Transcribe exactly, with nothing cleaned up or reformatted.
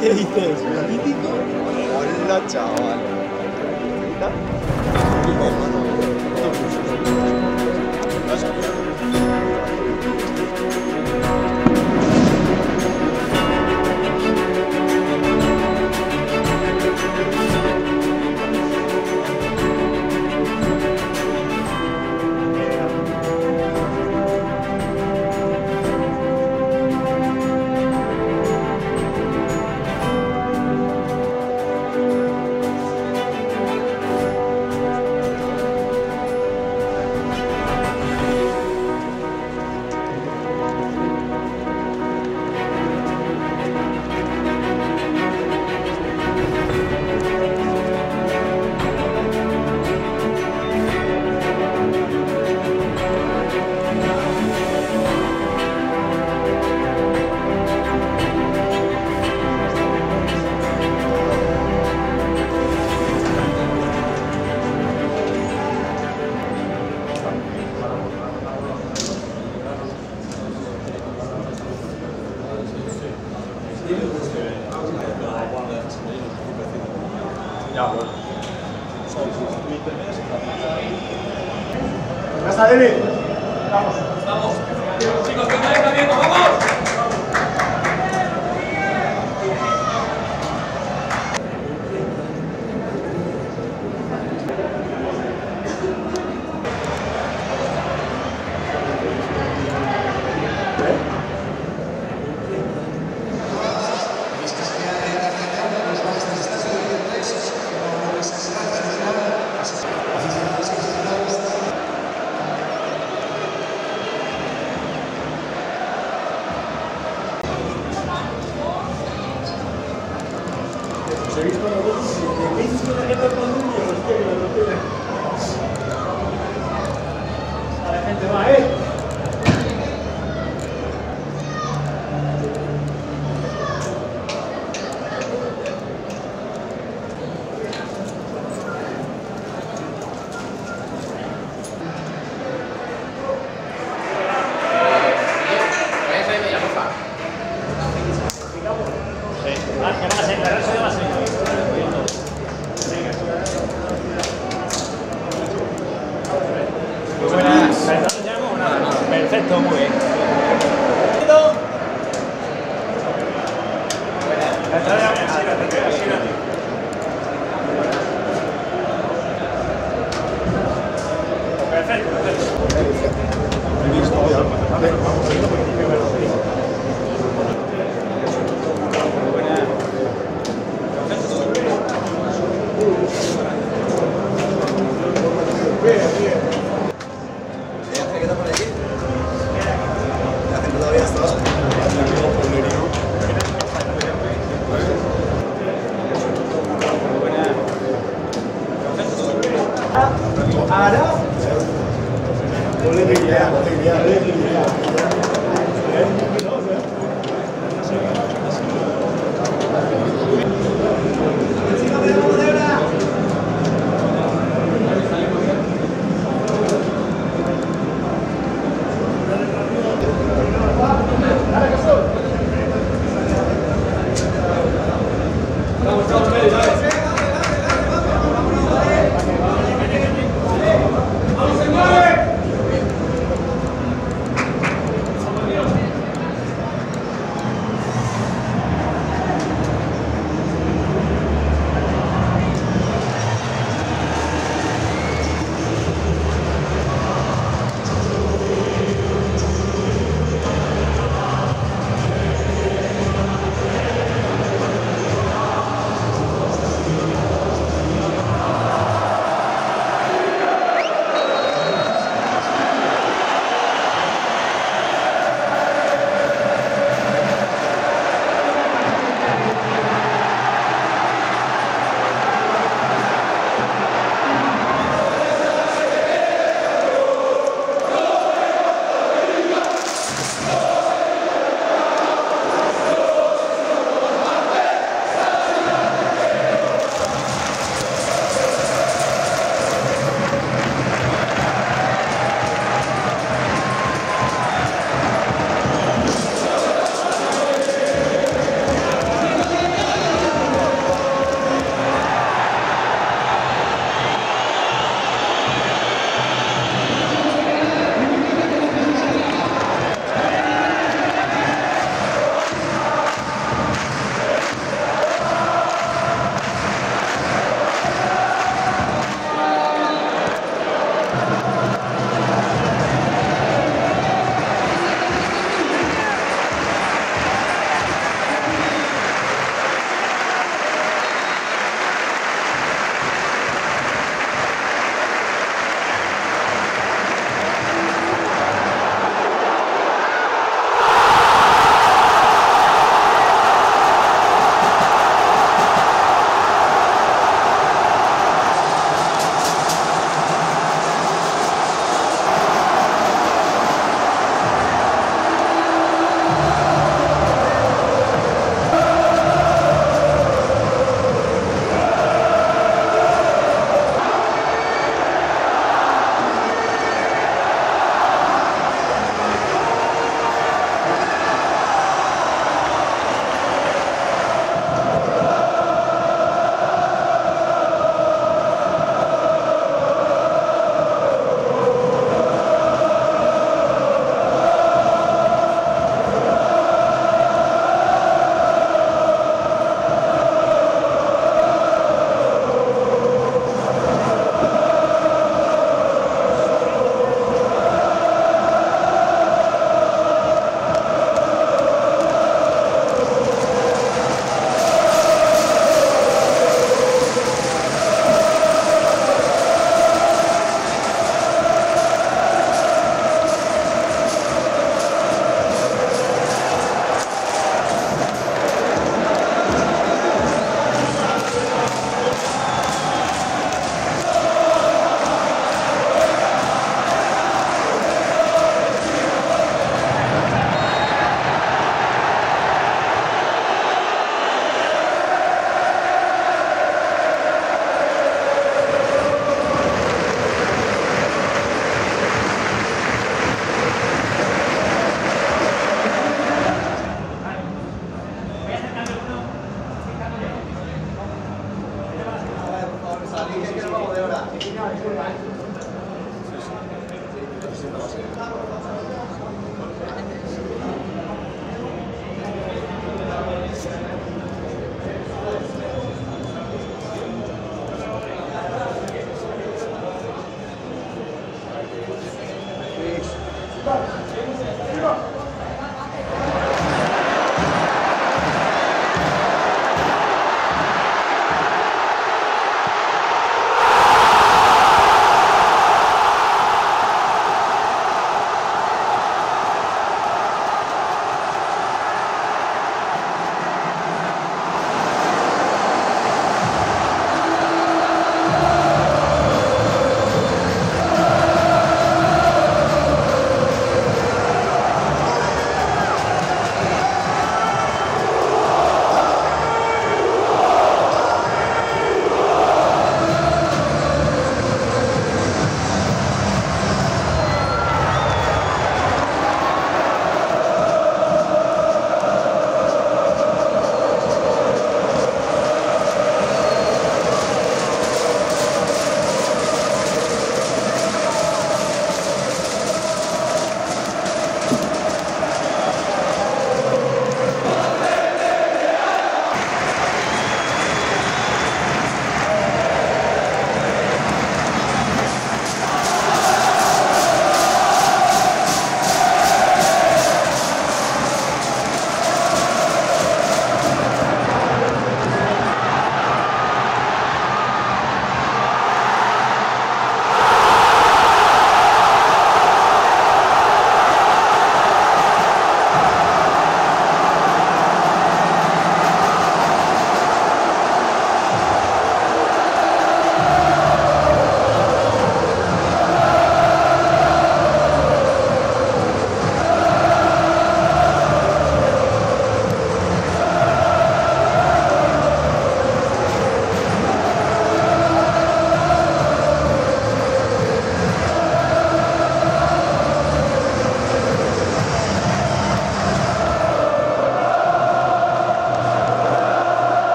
¿Qué dices? ¿Político? Hola, chaval. Ahora, no le diría, no le diría, no le diría.